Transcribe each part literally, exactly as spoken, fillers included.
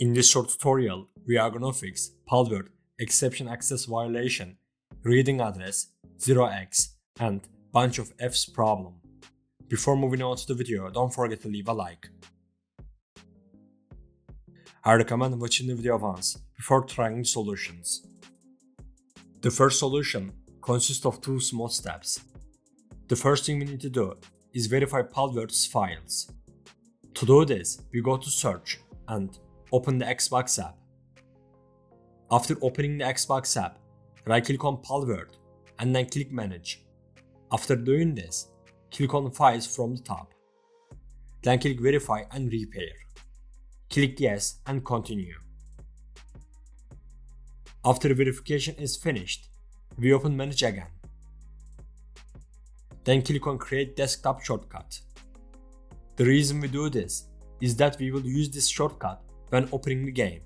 In this short tutorial, we are gonna fix Palworld exception access violation, reading address, zero x, and bunch of f's problem. Before moving on to the video, don't forget to leave a like. I recommend watching the video once before trying the solutions. The first solution consists of two small steps. The first thing we need to do is verify Palworld's files. To do this, we go to search and open the Xbox app. After opening the Xbox app, right-click on Palworld and then click Manage. After doing this, click on Files from the top. Then click Verify and Repair. Click Yes and Continue. After verification is finished, we open Manage again. Then click on Create Desktop shortcut. The reason we do this is that we will use this shortcut when opening the game.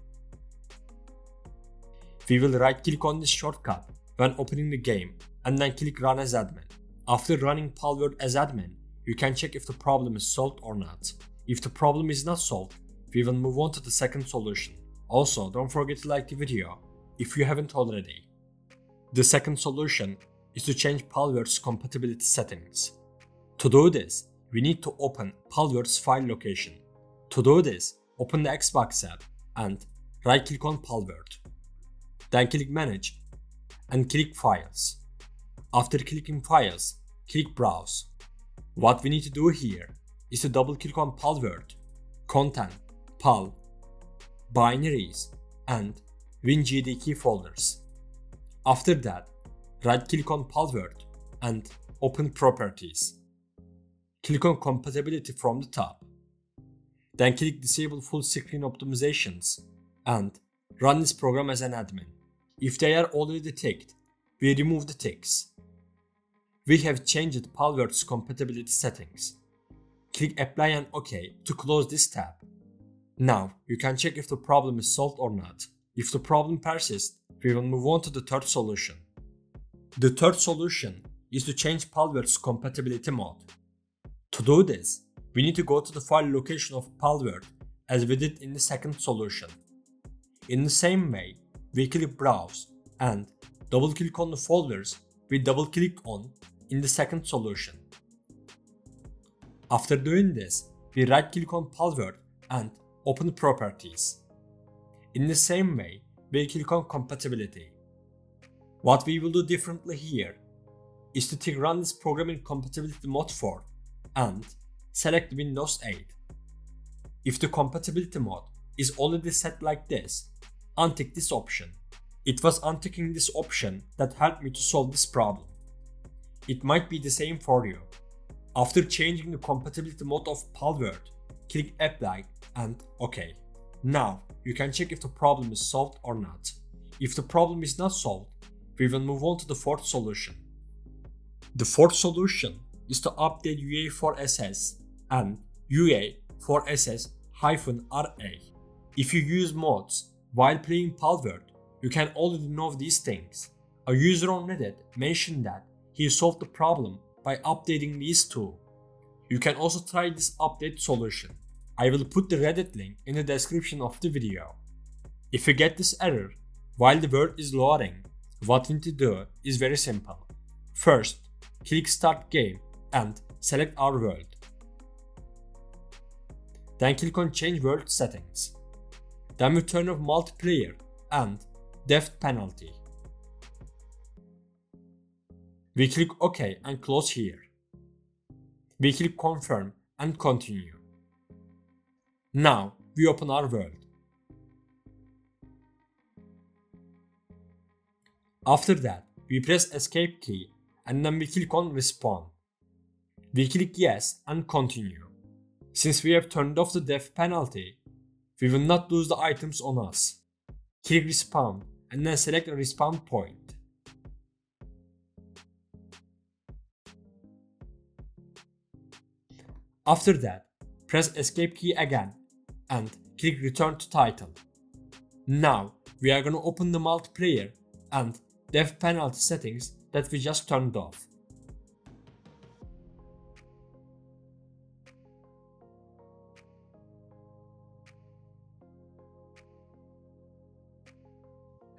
We will right-click on this shortcut when opening the game and then click Run as admin. After running Palworld as admin, you can check if the problem is solved or not. If the problem is not solved, we will move on to the second solution. Also, don't forget to like the video if you haven't already. The second solution is to change Palworld's compatibility settings. To do this, we need to open Palworld's file location. To do this, open the Xbox app and right-click on Palworld. Then click Manage and click Files. After clicking Files, click Browse. What we need to do here is to double-click on Palworld, Content, Pal, Binaries, and WinGDK folders. After that, right-click on Palworld and open Properties. Click on Compatibility from the top. Then click Disable Full Screen Optimizations and run this program as an admin. If they are already ticked, we remove the ticks. We have changed Palworld's compatibility settings. Click Apply and OK to close this tab. Now you can check if the problem is solved or not. If the problem persists, we will move on to the third solution. The third solution is to change Palworld's compatibility mode. To do this, we need to go to the file location of Palworld as we did in the second solution. In the same way, we click Browse and double-click on the folders we double-click on in the second solution. After doing this, we right-click on Palworld and open Properties. In the same way, we click on Compatibility. What we will do differently here is to tick Run this program in Compatibility Mode four and select Windows eight. If the compatibility mode is already set like this, untick this option. It was unticking this option that helped me to solve this problem. It might be the same for you. After changing the compatibility mode of Palworld, click Apply and OK. Now you can check if the problem is solved or not. If the problem is not solved, we will move on to the fourth solution. The fourth solution is to update U E four S S and U E four S S R E. If you use mods while playing Palworld, you can already know these things. A user on Reddit mentioned that he solved the problem by updating these two. You can also try this update solution. I will put the Reddit link in the description of the video. If you get this error while the world is loading, what you need to do is very simple. First, click Start Game and select Our World. Then click on Change World Settings. Then we turn off Multiplayer and Death Penalty. We click OK and close here. We click Confirm and Continue. Now we open our world. After that, we press Escape key and then we click on Respawn. We click Yes and Continue. Since we have turned off the death penalty, we will not lose the items on us. Click Respawn and then select a respawn point. After that, press Escape key again and click Return to Title. Now we are gonna open the multiplayer and death penalty settings that we just turned off.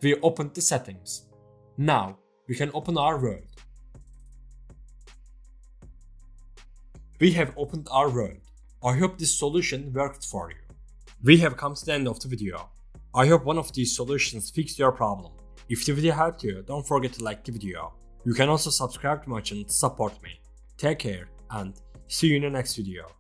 we opened the settings. Now we can open our world. We have opened our world. I hope this solution worked for you. We have come to the end of the video. I hope one of these solutions fixed your problem. If the video helped you, don't forget to like the video. You can also subscribe to my channel to support me. Take care and see you in the next video.